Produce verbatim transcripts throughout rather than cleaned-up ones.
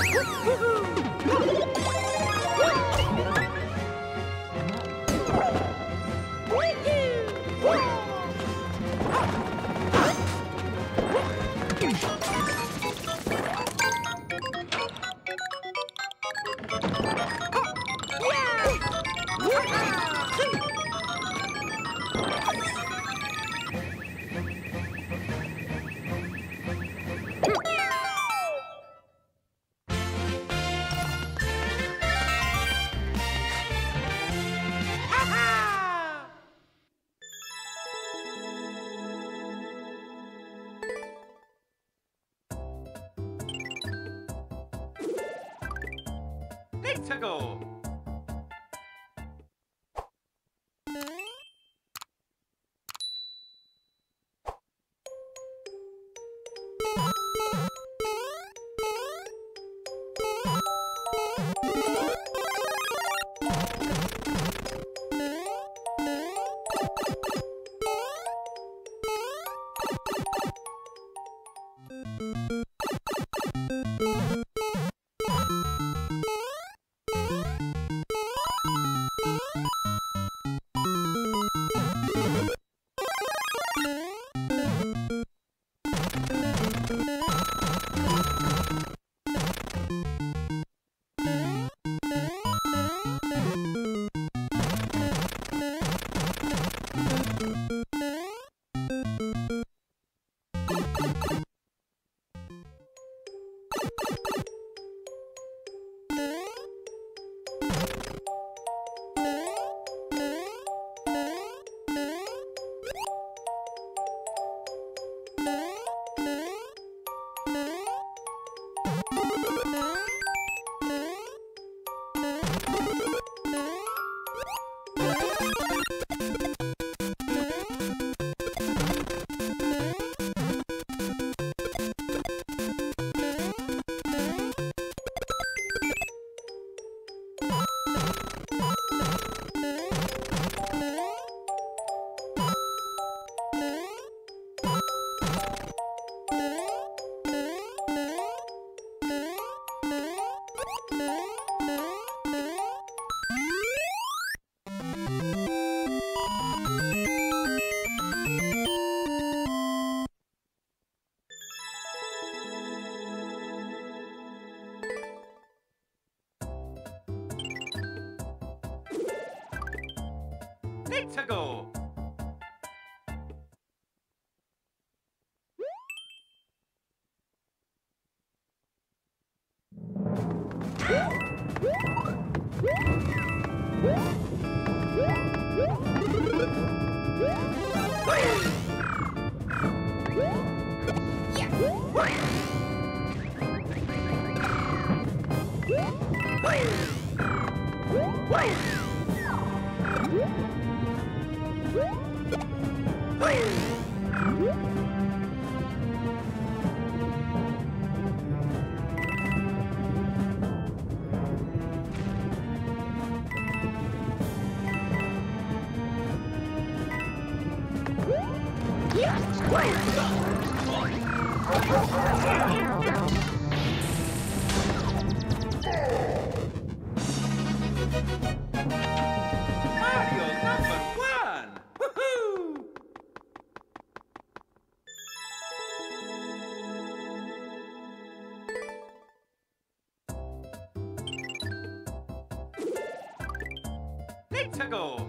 To go. To go. To go.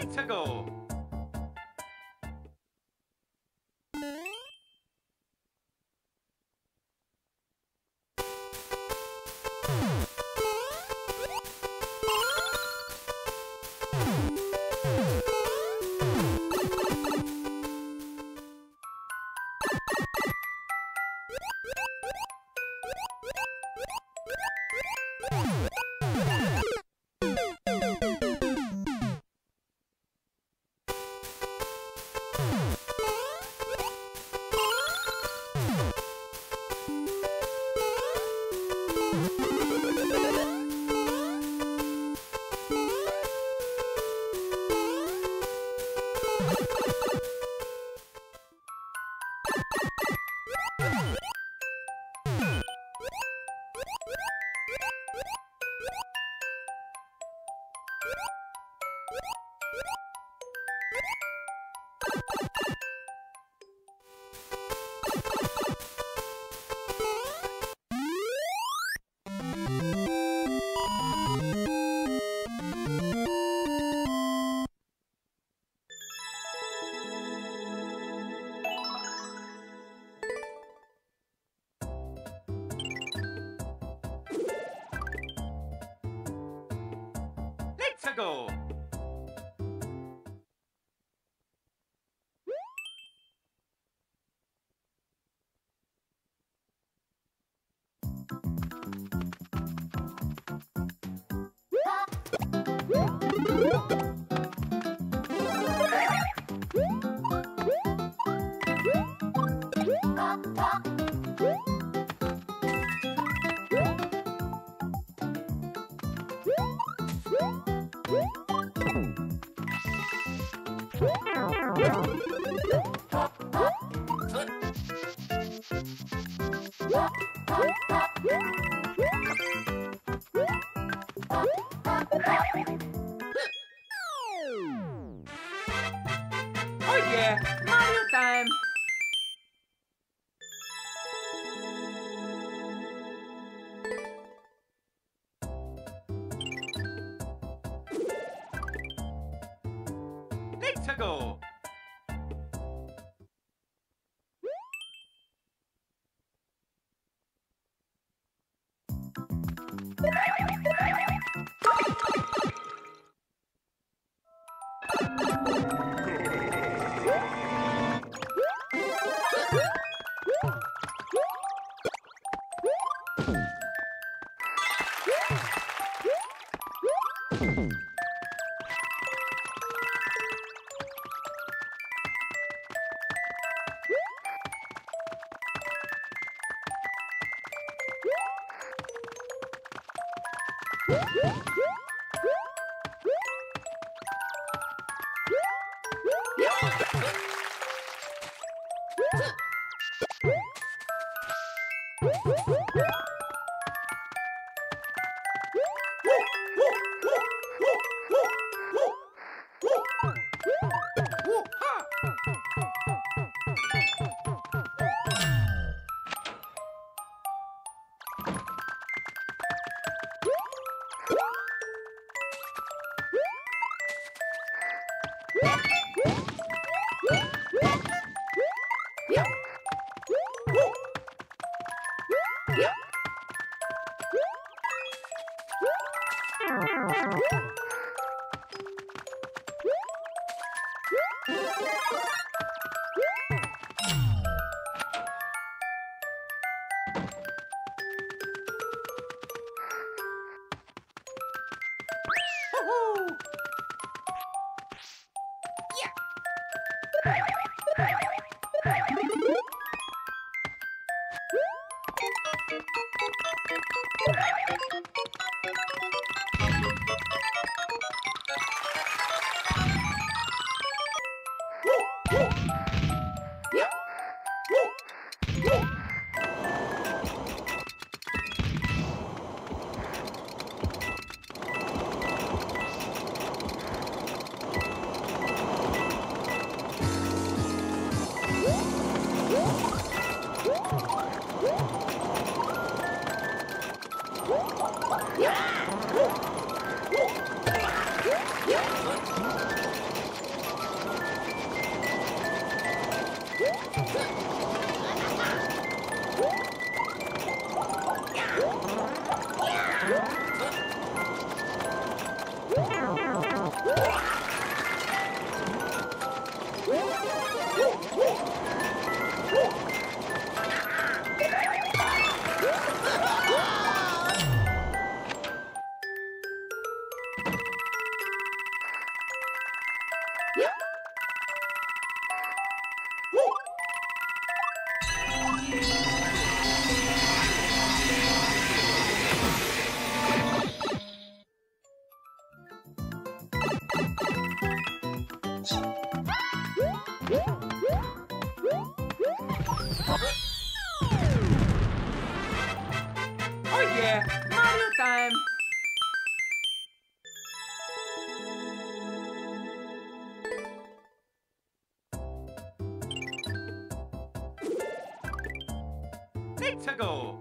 Let's go! Let's go! Go! Yeah! time. Let's go.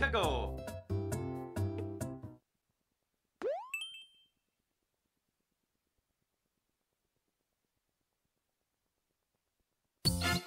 To go. Hey!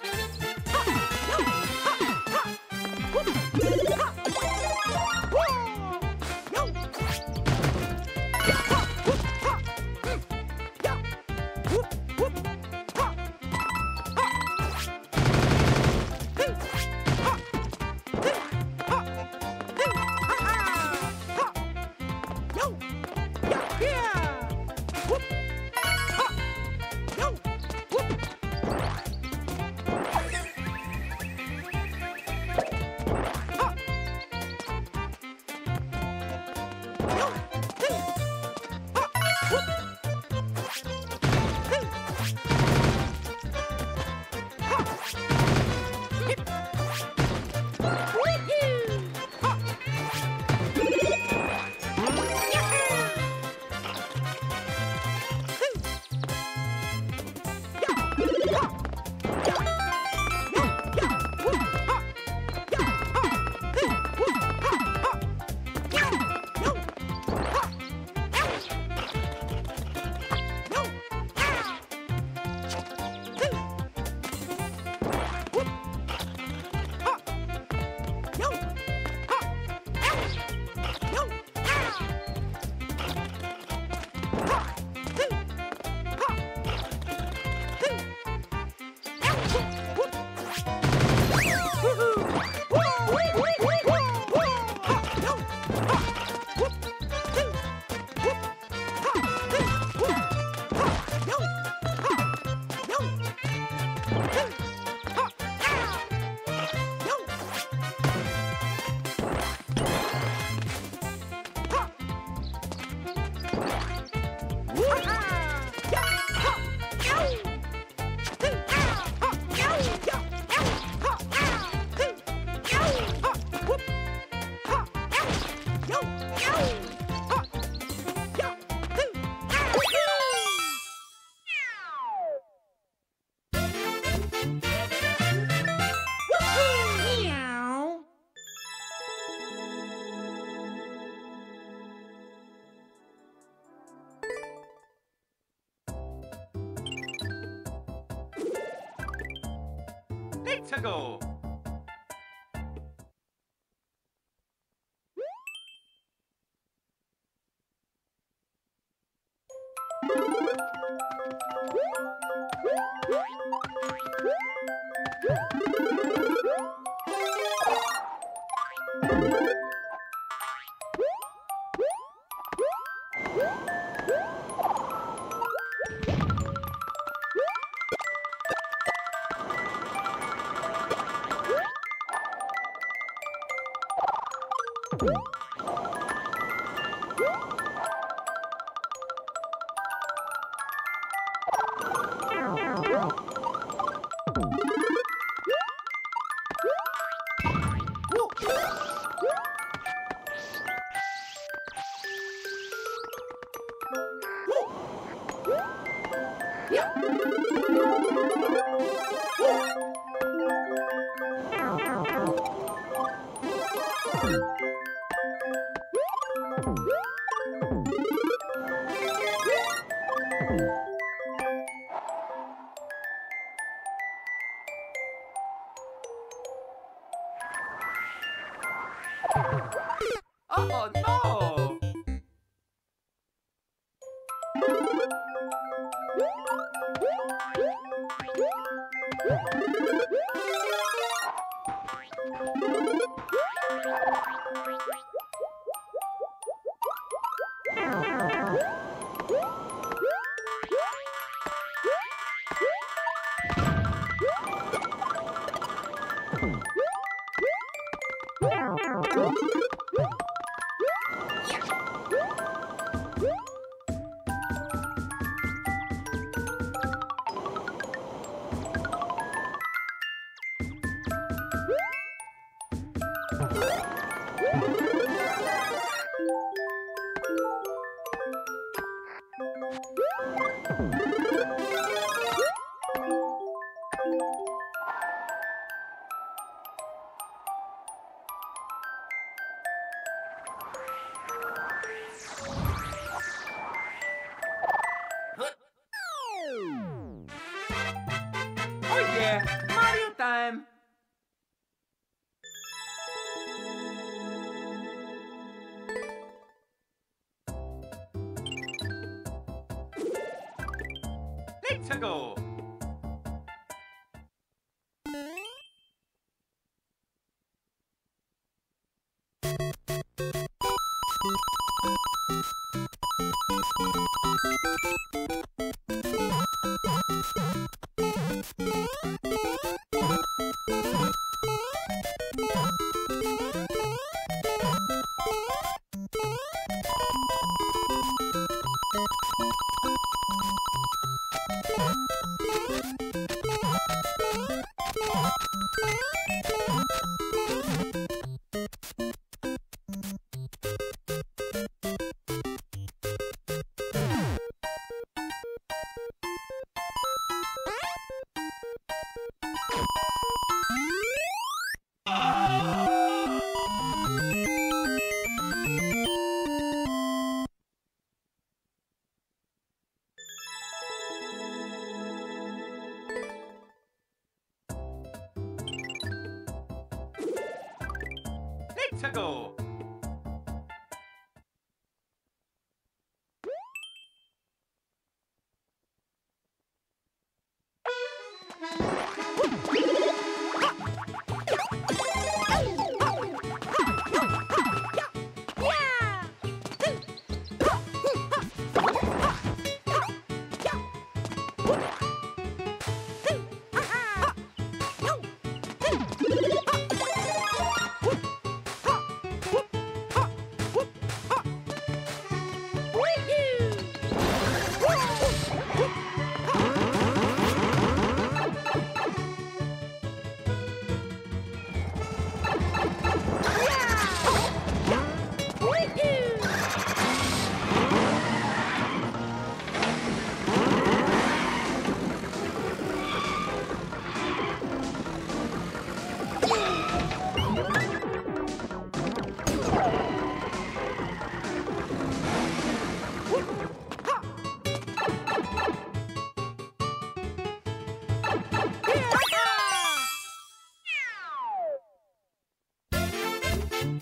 to go. To go. To go. Woo! Woohoo!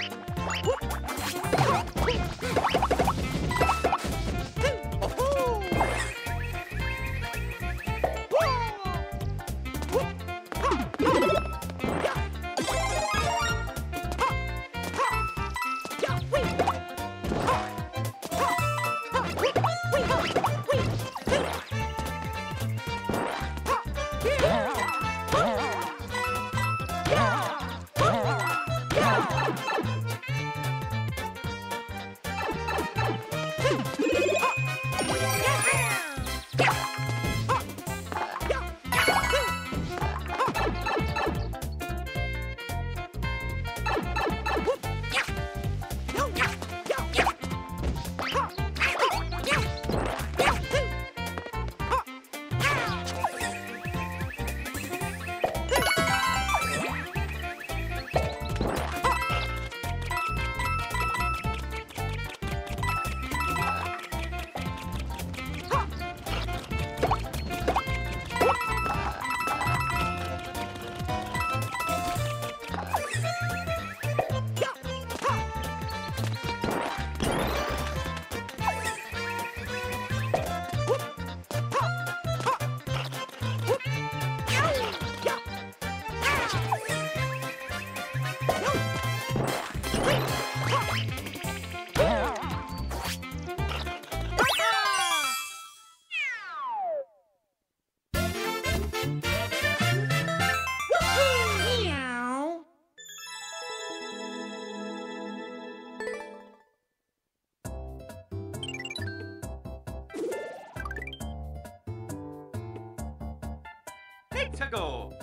Yeah! Let's go!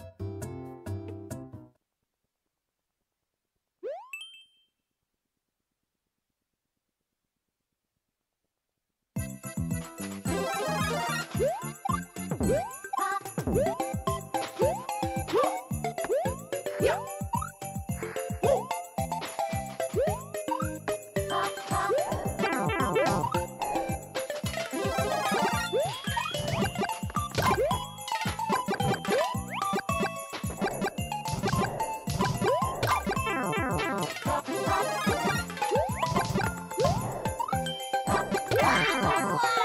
Wow.